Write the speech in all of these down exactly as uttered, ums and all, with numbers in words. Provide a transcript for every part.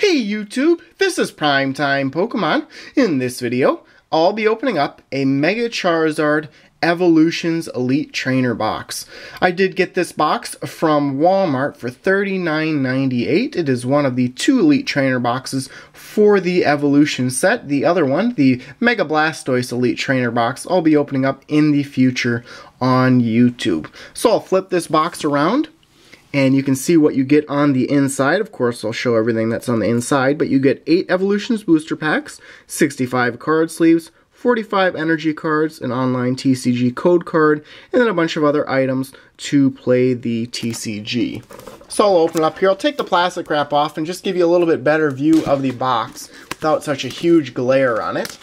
Hey YouTube, this is Primetime Pokemon. In this video, I'll be opening up a Mega Charizard Evolutions Elite Trainer box. I did get this box from Walmart for thirty-nine ninety-eight. It is one of the two Elite Trainer boxes for the Evolution set. The other one, the Mega Blastoise Elite Trainer box, I'll be opening up in the future on YouTube. So I'll flip this box around, and you can see what you get on the inside. Of course, I'll show everything that's on the inside, but you get eight Evolutions booster packs, sixty-five card sleeves, forty-five energy cards, an online T C G code card, and then a bunch of other items to play the T C G. So I'll open it up here. I'll take the plastic wrap off and just give you a little bit better view of the box without such a huge glare on it.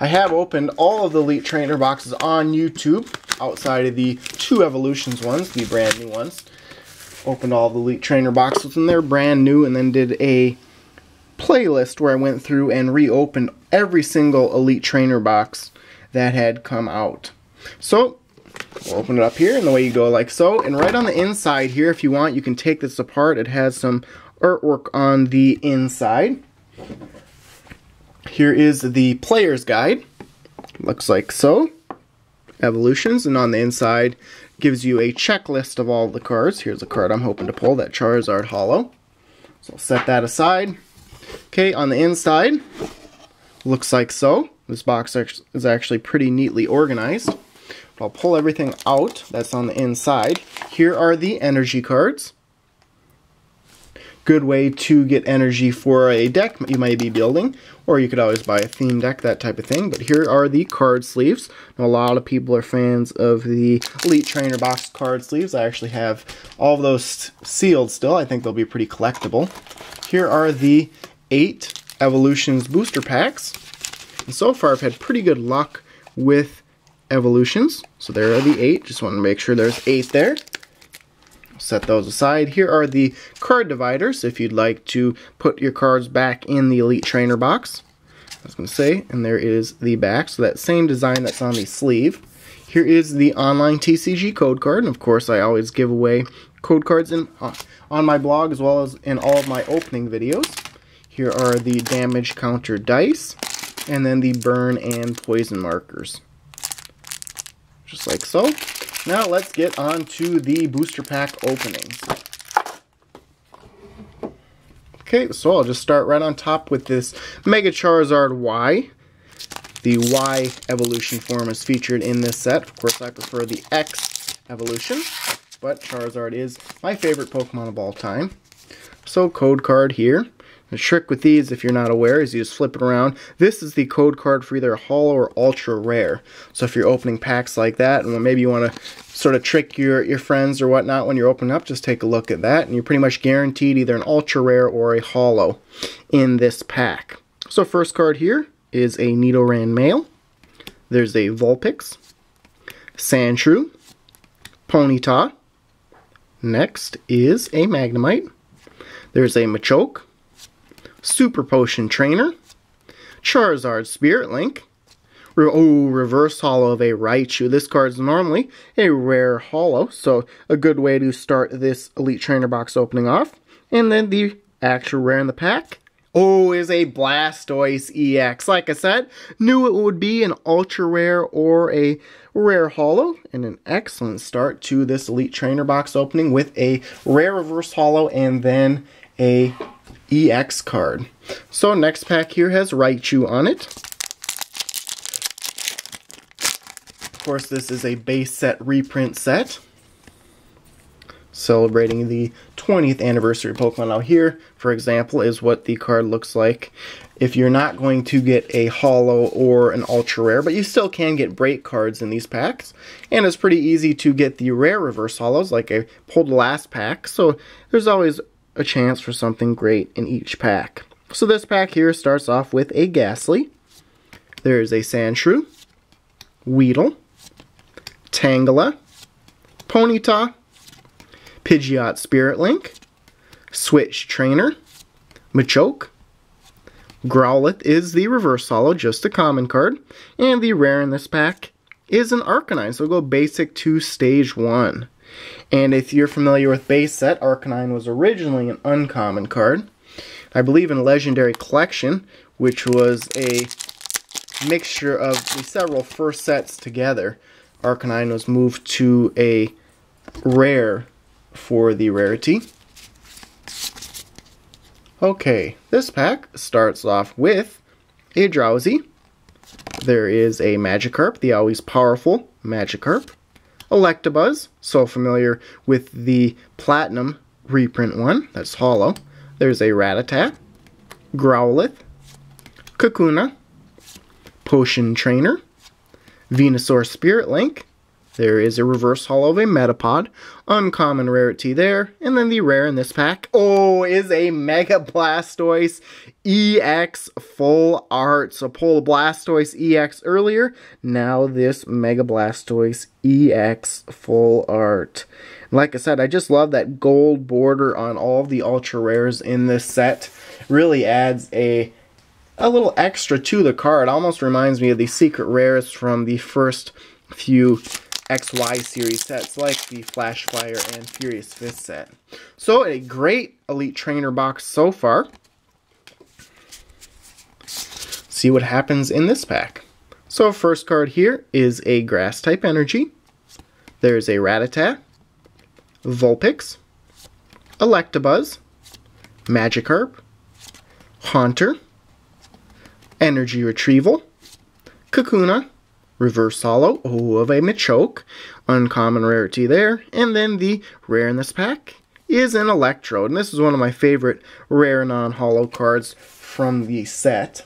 I have opened all of the Elite Trainer boxes on YouTube, outside of the two Evolutions ones, the brand new ones. Opened all the Elite Trainer boxes and they're brand new, and then did a playlist where I went through and reopened every single Elite Trainer box that had come out. So we'll open it up here, and the way you go like so, and right on the inside here, if you want, you can take this apart. It has some artwork on the inside. Here is the player's guide, looks like so, Evolutions, and on the inside gives you a checklist of all the cards. Here's a card I'm hoping to pull, that Charizard Holo. So I'll set that aside. Okay, on the inside, looks like so. This box is actually pretty neatly organized. I'll pull everything out that's on the inside. Here are the energy cards. Good way to get energy for a deck you might be building, or you could always buy a theme deck, that type of thing. But here are the card sleeves. Now, a lot of people are fans of the Elite Trainer box card sleeves. I actually have all of those sealed still. I think they'll be pretty collectible. Here are the eight Evolutions booster packs. And so far I've had pretty good luck with Evolutions. So there are the eight. Just want to make sure there's eight there. Set those aside. Here are the card dividers if you'd like to put your cards back in the Elite Trainer box. I was going to say, and there is the back, so that same design that's on the sleeve. Here is the online T C G code card, and of course I always give away code cards in, uh, on my blog as well as in all of my opening videos. Here are the damage counter dice, and then the burn and poison markers. Just like so. Now let's get on to the booster pack openings. Okay, so I'll just start right on top with this Mega Charizard Y. The Y evolution form is featured in this set. Of course, I prefer the X evolution, but Charizard is my favorite Pokemon of all time. So, code card here. The trick with these, if you're not aware, is you just flip it around. This is the code card for either holo or ultra rare. So if you're opening packs like that, and maybe you want to sort of trick your, your friends or whatnot when you're opening up, just take a look at that, and you're pretty much guaranteed either an ultra rare or a holo in this pack. So first card here is a Nidoran male. There's a Vulpix, Sandshrew, Ponyta. Next is a Magnemite. There's a Machoke, Super Potion Trainer, Charizard Spirit Link, Re oh, reverse holo of a Raichu. This card is normally a rare holo, so a good way to start this Elite Trainer box opening off. And then the actual rare in the pack, oh, is a Blastoise E X. Like I said, knew it would be an ultra rare or a rare holo, and an excellent start to this Elite Trainer box opening with a rare reverse holo and then a E X card. So next pack here has Raichu on it. Of course, this is a base set reprint set celebrating the twentieth anniversary of Pokemon. Now here, for example, is what the card looks like if you're not going to get a holo or an ultra rare, but you still can get break cards in these packs, and it's pretty easy to get the rare reverse holos like I pulled last pack, so there's always a chance for something great in each pack. So this pack here starts off with a Ghastly. There is a Sandshrew, Weedle, Tangela, Ponyta, Pidgeot Spirit Link, Switch Trainer, Machoke. Growlithe is the reverse holo, just a common card, and the rare in this pack is an Arcanine, so we'll go basic to stage one. And if you're familiar with base set, Arcanine was originally an uncommon card. I believe, in Legendary Collection, which was a mixture of the several first sets together. Arcanine was moved to a rare for the rarity. Okay, this pack starts off with a Drowsy. There is a Magikarp, the always powerful Magikarp. Electabuzz, so familiar with the Platinum reprint one, that's hollow. There's a Rattata, Growlithe, Kakuna, Potion Trainer, Venusaur Spirit Link. There is a reverse hollow of a Metapod, uncommon rarity there, and then the rare in this pack, oh, is a Mega Blastoise E X Full Art. So pull Blastoise E X earlier, now this Mega Blastoise E X Full Art. Like I said, I just love that gold border on all the ultra rares in this set. Really adds a a little extra to the card. Almost reminds me of the secret rares from the first few X Y series sets, like the Flashfire and Furious Fist set. So a great Elite Trainer box so far. See what happens in this pack. So first card here is a Grass type energy. There's a Rattata, Vulpix, Electabuzz, Magikarp, Haunter, Energy Retrieval, Kakuna, reverse hollow, oh, of a Machoke, uncommon rarity there, and then the rare in this pack is an Electrode, and this is one of my favorite rare non-hollow cards from the set.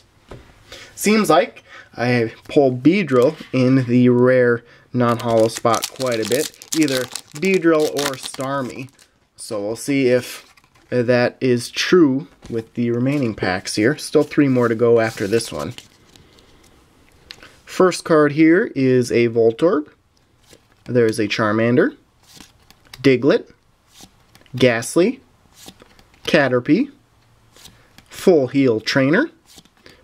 Seems like I pull Beedrill in the rare non-hollow spot quite a bit, either Beedrill or Starmie, so we'll see if that is true with the remaining packs here. Still three more to go after this one. First card here is a Voltorb. There's a Charmander, Diglett, Ghastly, Caterpie, Full Heal Trainer,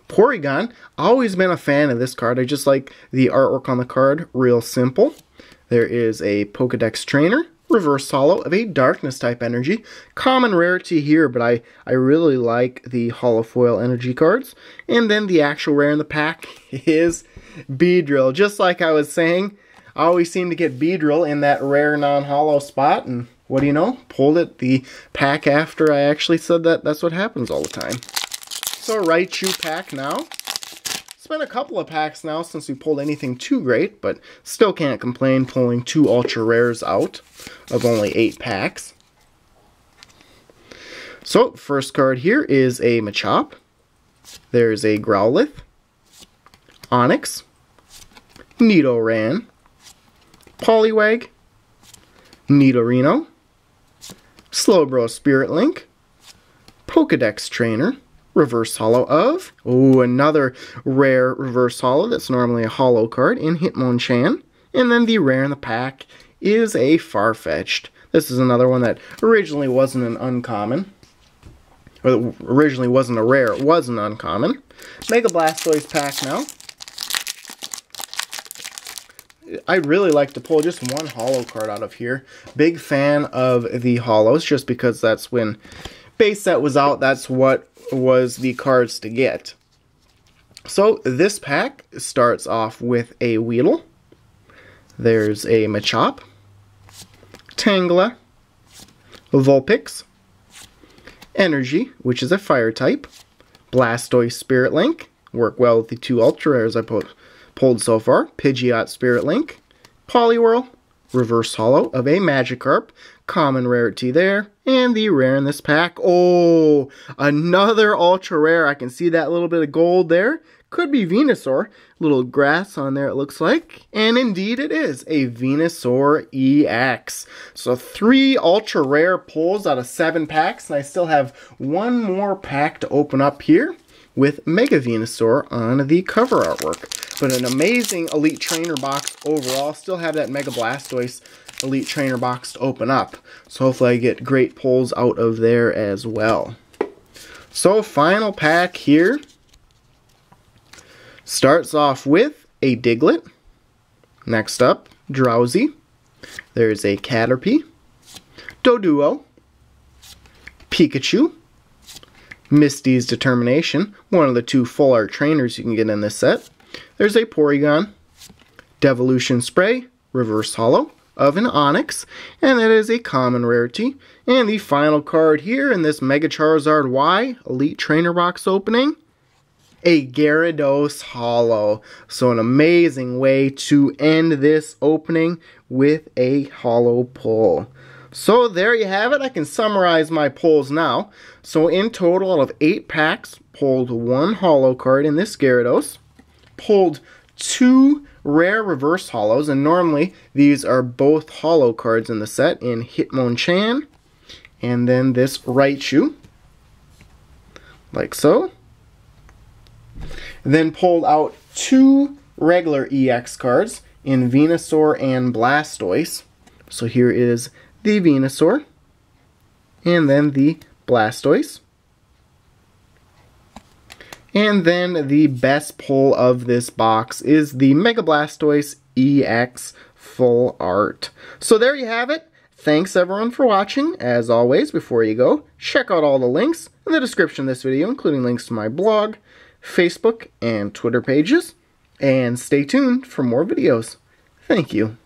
Porygon. Always been a fan of this card. I just like the artwork on the card. Real simple. There is a Pokedex Trainer, reverse hollow of a Darkness type energy. Common rarity here, but I, I really like the hollow foil energy cards. And then the actual rare in the pack is Beedrill. Just like I was saying, I always seem to get Beedrill in that rare non-hollow spot, and what do you know? Pulled it the pack after I actually said that. That's what happens all the time. So Raichu pack now. It's been a couple of packs now since we pulled anything too great, but still can't complain pulling two ultra rares out of only eight packs. So first card here is a Machop. There's a Growlithe, Onix, Nidoran, Poliwag, Nidorino, Slowbro Spirit Link, Pokedex Trainer, reverse hollow of, oh, another rare reverse hollow that's normally a hollow card in Hitmonchan, and then the rare in the pack is a Farfetch'd. This is another one that originally wasn't an uncommon, or originally wasn't a rare, it was an uncommon. Mega Blastoise pack now. I'd really like to pull just one hollow card out of here. Big fan of the hollows, just because that's when base set was out, that's what was the cards to get. So this pack starts off with a Weedle. There's a Machop, Tangela, Vulpix, Energy, which is a fire type, Blastoise Spirit Link, work well with the two ultra rares I pulled pulled so far, Pidgeot Spirit Link, Poliwhirl, reverse hollow of a Magikarp, common rarity there, and the rare in this pack, oh, another ultra rare. I can see that little bit of gold there, could be Venusaur, little grass on there it looks like, and indeed it is a Venusaur E X. So three ultra rare pulls out of seven packs, and I still have one more pack to open up here with Mega Venusaur on the cover artwork. But an amazing Elite Trainer box overall. Still have that Mega Blastoise Elite Trainer box to open up. So hopefully I get great pulls out of there as well. So final pack here starts off with a Diglett. Next up, Drowsy. There's a Caterpie, Doduo, Pikachu, Misty's Determination, one of the two full art trainers you can get in this set. There's a Porygon, Devolution Spray, Reverse Hollow of an Onix, and that is a common rarity. And the final card here in this Mega Charizard Y Elite Trainer box opening, a Gyarados Hollow. So an amazing way to end this opening with a Hollow pull. So there you have it. I can summarize my pulls now. So in total, out of eight packs, pulled one Hollow card in this Gyarados, pulled two rare reverse hollows, and normally these are both hollow cards in the set, in Hitmonchan and then this Raichu, like so. And then pulled out two regular E X cards in Venusaur and Blastoise. So here is the Venusaur and then the Blastoise. And then the best pull of this box is the Mega Blastoise E X Full Art. So there you have it. Thanks everyone for watching. As always, before you go, check out all the links in the description of this video, including links to my blog, Facebook, and Twitter pages. And stay tuned for more videos. Thank you.